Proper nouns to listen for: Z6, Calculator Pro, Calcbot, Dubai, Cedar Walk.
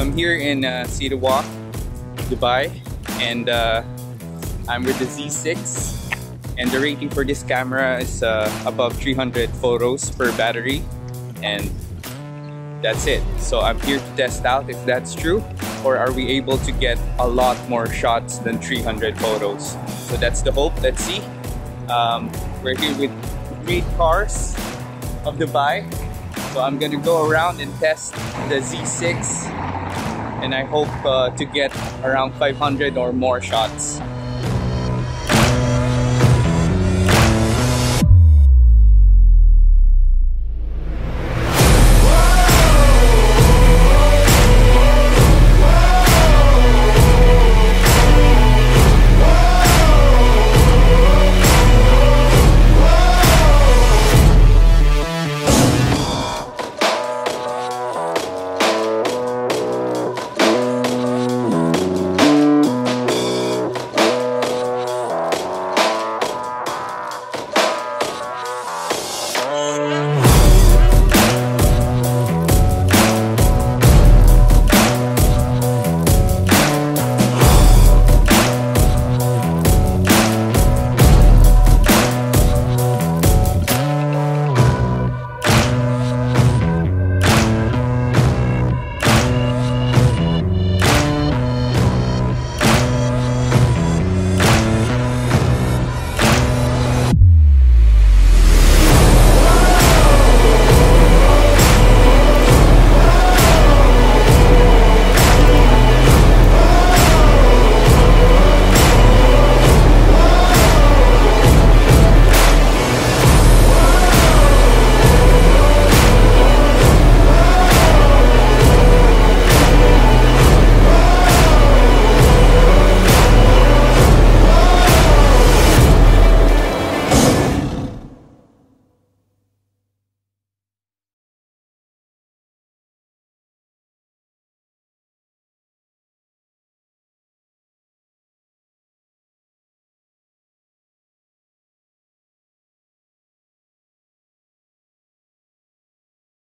So I'm here in Cedar Walk, Dubai, and I'm with the Z6, and the rating for this camera is above 300 photos per battery, and that's it. So I'm here to test out if that's true, or are we able to get a lot more shots than 300 photos. So that's the hope. Let's see. We're here with great cars of Dubai, so I'm gonna go around and test the Z6, and I hope to get around 500 or more shots.